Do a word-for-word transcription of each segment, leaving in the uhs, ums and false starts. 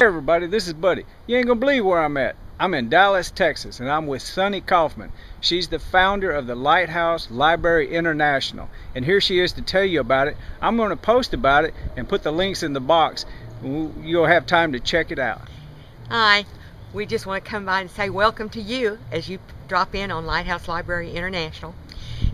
Hey everybody, this is Buddy. You ain't gonna believe where I'm at. I'm in Dallas, Texas, and I'm with Sunny Coffman. She's the founder of the Lighthouse Library International, and here she is to tell you about it. I'm gonna post about it and put the links in the box. You'll have time to check it out. Hi, we just want to come by and say welcome to you as you drop in on Lighthouse Library International.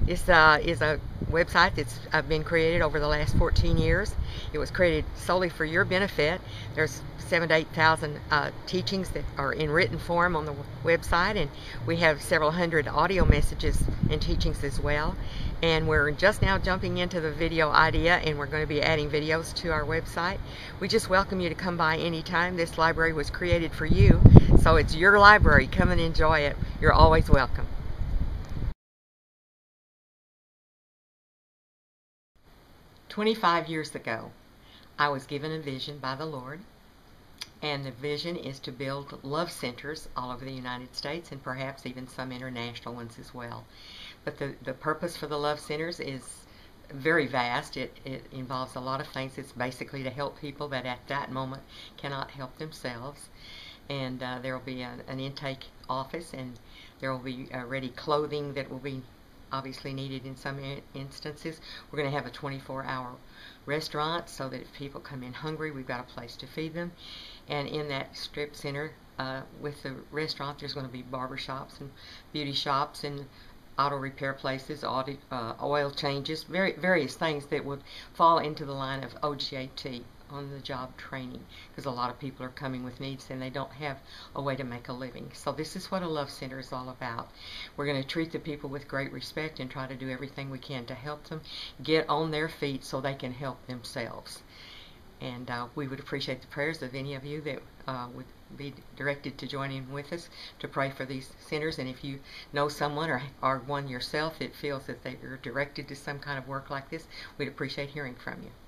This uh, is a website that's uh, been created over the last fourteen years. It was created solely for your benefit. There's seven to eight thousand uh, teachings that are in written form on the website, and we have several hundred audio messages and teachings as well. And we're just now jumping into the video idea, and we're going to be adding videos to our website. We just welcome you to come by anytime. This library was created for you, so it's your library. Come and enjoy it. You're always welcome. twenty-five years ago, I was given a vision by the Lord, and the vision is to build love centers all over the United States and perhaps even some international ones as well. But the, the purpose for the love centers is very vast. It, it involves a lot of things. It's basically to help people that at that moment cannot help themselves. And uh, there will be an, an intake office, and there will be uh, ready clothing that will be obviously needed in some instances. We're going to have a twenty-four hour restaurant so that if people come in hungry, we've got a place to feed them. And in that strip center uh, with the restaurant, there's going to be barber shops and beauty shops and auto repair places, auto, uh, oil changes, very, various things that would fall into the line of O G A T, on-the-job training, because a lot of people are coming with needs and they don't have a way to make a living. So this is what a love center is all about. We're going to treat the people with great respect and try to do everything we can to help them get on their feet so they can help themselves. And uh, we would appreciate the prayers of any of you that uh, would be directed to join in with us to pray for these centers. And if you know someone or are one yourself that feels that they are directed to some kind of work like this, we'd appreciate hearing from you.